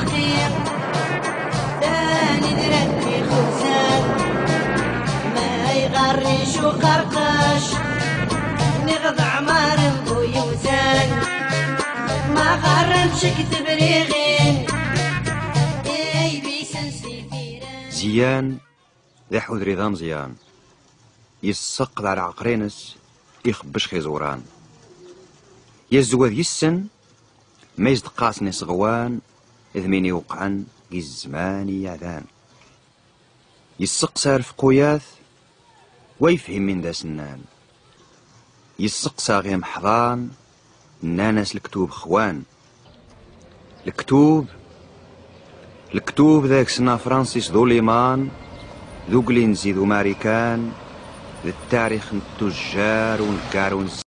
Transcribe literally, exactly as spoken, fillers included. الرقيق ثاني درك في خبزان ما يغريش وقرقش نغض عمار نبو يوزان ما غرمش كتب ريغين اي بيسن سيفيران زيان يحوذ رضام زيان يسقط على عقرينس يخبش خيزوران يزوذ يسن ما يصدقاسني صغوان إذ مين يوقعن يزماني يعذان يسقسار في قوياث ويفهم من ذا سنان يسقسا غير محضان ناناس الكتوب خوان الكتوب الكتوب ذاك سنا فرانسيس ذو ليمان ذو كلينزي ذو ماريكان ذو التاريخ التجار ونكار ونس